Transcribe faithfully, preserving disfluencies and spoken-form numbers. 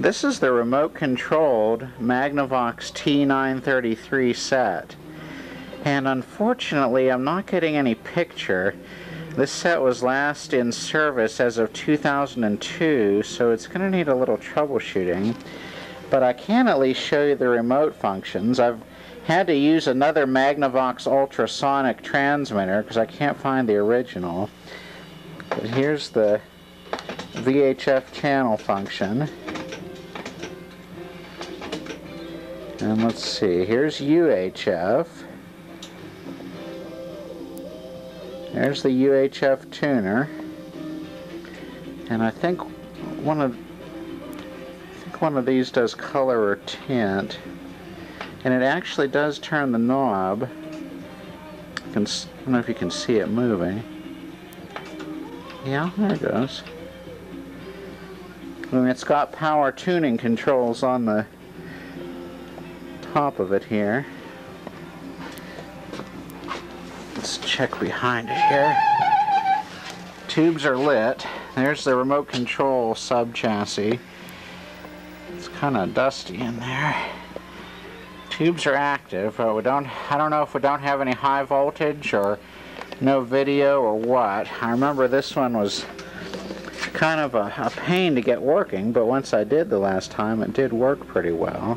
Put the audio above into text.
This is the remote-controlled Magnavox T nine thirty-three set, and unfortunately I'm not getting any picture. This set was last in service as of two thousand two, so it's going to need a little troubleshooting, but I can at least show you the remote functions. I've had to use another Magnavox ultrasonic transmitter because I can't find the original, but here's the V H F channel function. And let's see, here's U H F. There's the U H F tuner. And I think one of I think one of these does color or tint. And it actually does turn the knob. I don't know if you can see it moving. Yeah, there it goes. And it's got power tuning controls on the top of it here. Let's check behind it here. Tubes are lit. There's the remote control sub chassis. It's kind of dusty in there. Tubes are active, but we don't I don't know if we don't have any high voltage or no video or what. I remember this one was kind of a, a pain to get working, but once I did the last time, it did work pretty well.